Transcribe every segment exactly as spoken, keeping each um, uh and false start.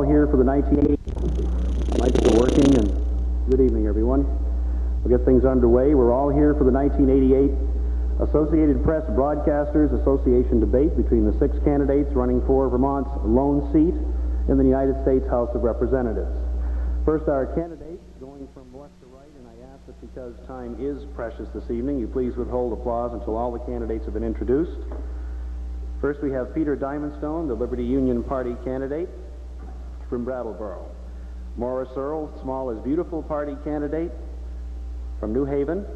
all here for the nineteen eighty. Lights are working, and good evening, everyone. We'll get things underway. We're all here for the nineteen eighty-eight Associated Press Broadcasters Association debate between the six candidates running for Vermont's lone seat in the United States House of Representatives. First, our candidates going from left to right, and I ask that because time is precious this evening, you please withhold applause until all the candidates have been introduced. First, we have Peter Diamondstone, the Liberty Union Party candidate from Brattleboro. Morris Earle, Small is Beautiful Party candidate from New Haven.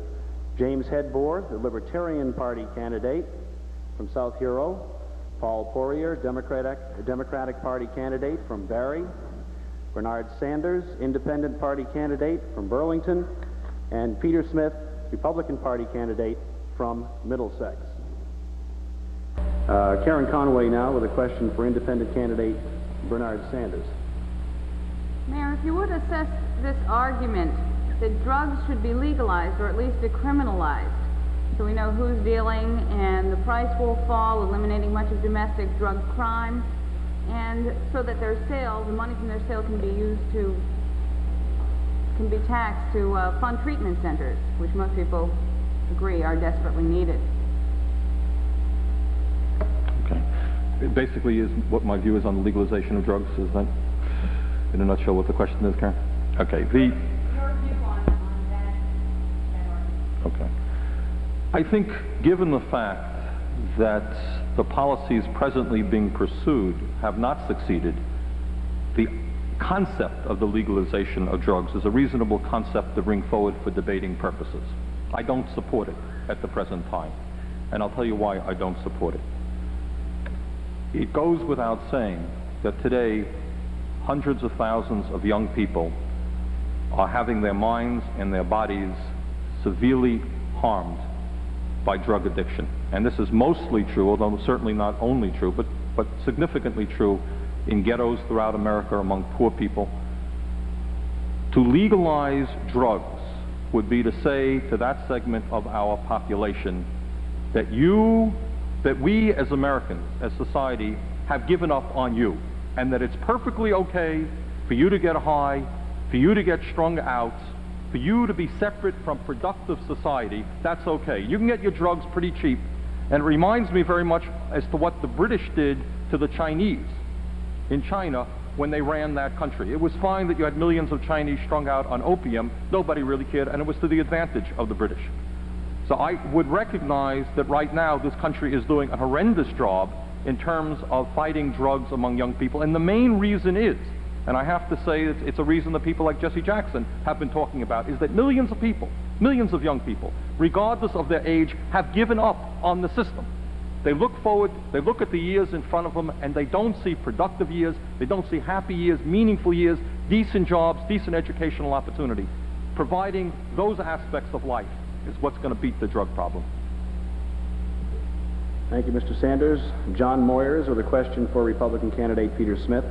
James Hedbor, the Libertarian Party candidate from South Hero. Paul Poirier, Democratic, Democratic Party candidate from Barrie. Bernard Sanders, Independent Party candidate from Burlington. And Peter Smith, Republican Party candidate from Middlesex. Uh, Karen Conway now with a question for independent candidate Bernard Sanders. Mayor, if you would assess this argument that drugs should be legalized or at least decriminalized, so we know who's dealing and the price will fall, eliminating much of domestic drug crime, and so that their sales, the money from their sales can be used to, can be taxed to uh, fund treatment centers, which most people agree are desperately needed. Okay. It basically is what my view is on the legalization of drugs, is that, in a nutshell, what the question is, Karen? Okay. The, Okay. I think, given the fact that the policies presently being pursued have not succeeded, the concept of the legalization of drugs is a reasonable concept to bring forward for debating purposes. I don't support it at the present time, and I'll tell you why I don't support it. It goes without saying that today, hundreds of thousands of young people are having their minds and their bodies severely harmed by drug addiction. And this is mostly true, although certainly not only true, but, but significantly true in ghettos throughout America among poor people. To legalize drugs would be to say to that segment of our population that you, that we as Americans, as society, have given up on you, and that it's perfectly okay for you to get high, for you to get strung out, for you to be separate from productive society. That's okay. You can get your drugs pretty cheap. And it reminds me very much as to what the British did to the Chinese in China when they ran that country. It was fine that you had millions of Chinese strung out on opium. Nobody really cared, and it was to the advantage of the British. So I would recognize that right now this country is doing a horrendous job in terms of fighting drugs among young people. And the main reason is, and I have to say it's, it's a reason that people like Jesse Jackson have been talking about, is that millions of people, millions of young people, regardless of their age, have given up on the system. They look forward, they look at the years in front of them, and they don't see productive years, they don't see happy years, meaningful years, decent jobs, decent educational opportunity. Providing those aspects of life is what's going to beat the drug problem. Thank you, Mister Sanders. John Moyers with a question for Republican candidate Peter Smith.